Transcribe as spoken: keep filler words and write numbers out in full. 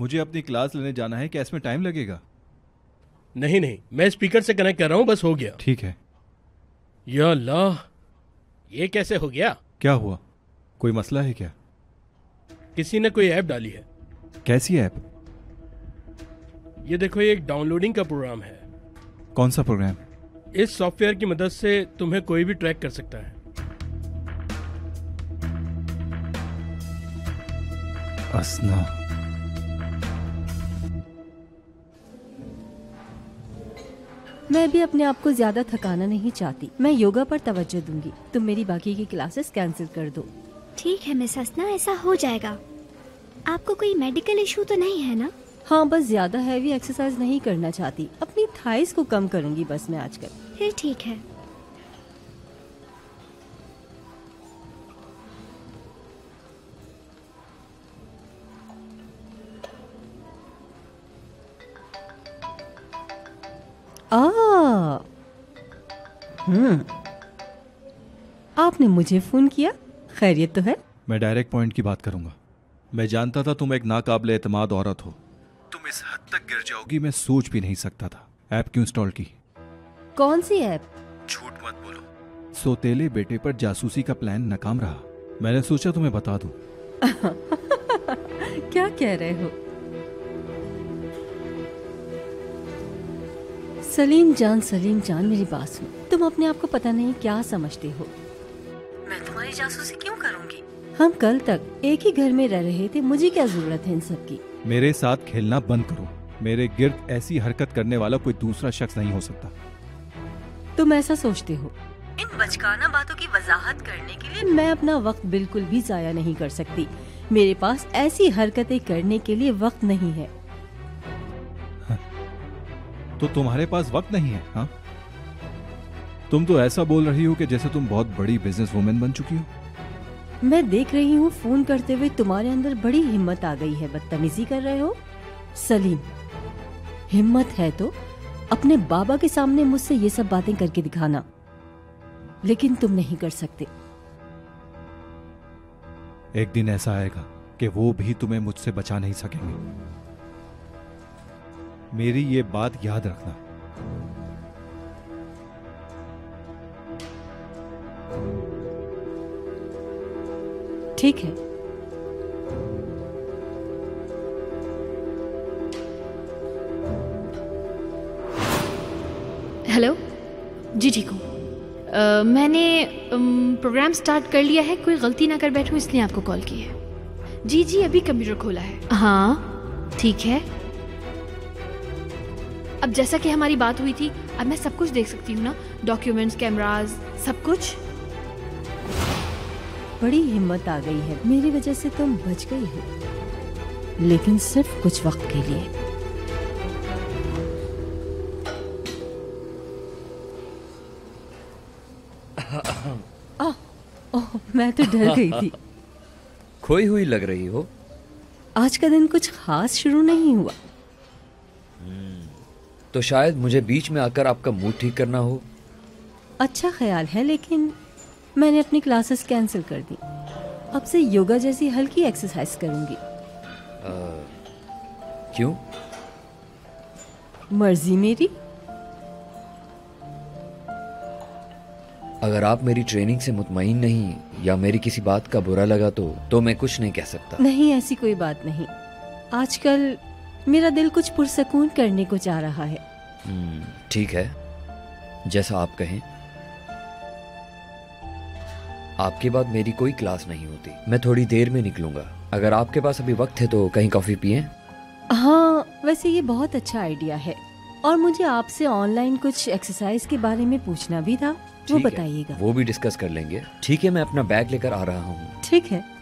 मुझे अपनी क्लास लेने जाना है, क्या इसमें टाइम लगेगा? नहीं नहीं, मैं स्पीकर से कनेक्ट कर रहा हूँ, बस हो गया। ठीक है। या अल्लाह, ये कैसे हो गया? क्या हुआ, कोई मसला है क्या? किसी ने कोई ऐप डाली है। कैसी ऐप? ये देखो, ये एक डाउनलोडिंग का प्रोग्राम है। कौन सा प्रोग्राम? इस सॉफ्टवेयर की मदद से तुम्हें कोई भी ट्रैक कर सकता है। असना, मैं भी अपने आप को ज्यादा थकाना नहीं चाहती। मैं योगा पर तवज्जो दूंगी। तुम मेरी बाकी की क्लासेस कैंसिल कर दो। ठीक है मिस असना, ऐसा हो जाएगा। आपको कोई मेडिकल इशू तो नहीं है ना? हाँ, बस ज्यादा हैवी एक्सरसाइज नहीं करना चाहती। अपनी थाइस को कम करूंगी बस मैं आजकल। फिर ठीक है। आ, हम्म, आपने मुझे फोन किया? खैरियत तो है? मैं डायरेक्ट पॉइंट की बात करूंगा। मैं जानता था तुम एक नाकाबिले एतमाद औरत हो। तुम इस हद तक गिर जाओगी, मैं सोच भी नहीं सकता था। ऐप क्यों इंस्टॉल की? कौन सी ऐप? झूठ मत बोलो। सोतेले बेटे पर जासूसी का प्लान नाकाम रहा, मैंने सोचा तुम्हें बता दूं। क्या कह रहे हो? सलीम जान, सलीम जान, मेरी बात सुनो। तुम अपने आप को पता नहीं क्या समझते हो। मैं तुम्हारी जासूसी क्यों करूँगी? हम कल तक एक ही घर में रह रहे थे, मुझे क्या जरूरत है इन सब की? मेरे साथ खेलना बंद करो। मेरे गिर्द ऐसी हरकत करने वाला कोई दूसरा शख्स नहीं हो सकता। तुम ऐसा सोचते हो? इन बचकाना बातों की वजाहत करने के लिए मैं अपना वक्त बिल्कुल भी जाया नहीं कर सकती। मेरे पास ऐसी हरकतें करने के लिए वक्त नहीं है। हाँ। तो तुम्हारे पास वक्त नहीं है? हाँ? तुम तो ऐसा बोल रही हो कि जैसे तुम बहुत बड़ी बिजनेस वुमेन बन चुकी हो। मैं देख रही हूँ फोन करते हुए तुम्हारे अंदर बड़ी हिम्मत आ गई है। बदतमीजी कर रहे हो सलीम। हिम्मत है तो अपने बाबा के सामने मुझसे ये सब बातें करके दिखाना, लेकिन तुम नहीं कर सकते। एक दिन ऐसा आएगा कि वो भी तुम्हें मुझसे बचा नहीं सकेंगे। मेरी ये बात याद रखना। ठीक है। हेलो जी, ठीक हूँ। मैंने प्रोग्राम स्टार्ट कर लिया है, कोई गलती ना कर बैठूं इसलिए आपको कॉल की है। जी जी, अभी कंप्यूटर खोला है। हाँ ठीक है। अब जैसा कि हमारी बात हुई थी, अब मैं सब कुछ देख सकती हूँ ना? डॉक्यूमेंट्स, कैमराज, सब कुछ। बड़ी हिम्मत आ गई है, मेरी वजह से तुम बच गई हो, लेकिन सिर्फ कुछ वक्त के लिए। आ, ओह, मैं तो डर गई थी। खोई हुई लग रही हो। आज का दिन कुछ खास शुरू नहीं हुआ। तो शायद मुझे बीच में आकर आपका मूड ठीक करना हो। अच्छा ख्याल है, लेकिन मैंने अपनी क्लासेस कैंसिल कर दी। अब से योगा जैसी हल्की एक्सरसाइज करूंगी। आ, क्यों? मर्जी मेरी। अगर आप मेरी ट्रेनिंग से मुतमईन नहीं या मेरी किसी बात का बुरा लगा तो तो मैं कुछ नहीं कह सकता। नहीं, ऐसी कोई बात नहीं। आजकल मेरा दिल कुछ पुरसकून करने को चाह रहा है। ठीक है, जैसा आप कहें। आपके बाद मेरी कोई क्लास नहीं होती, मैं थोड़ी देर में निकलूंगा। अगर आपके पास अभी वक्त है तो कहीं कॉफी पिएं? हाँ, वैसे ये बहुत अच्छा आइडिया है। और मुझे आपसे ऑनलाइन कुछ एक्सरसाइज के बारे में पूछना भी था, वो बताइएगा। वो भी डिस्कस कर लेंगे। ठीक है, मैं अपना बैग लेकर आ रहा हूँ। ठीक है।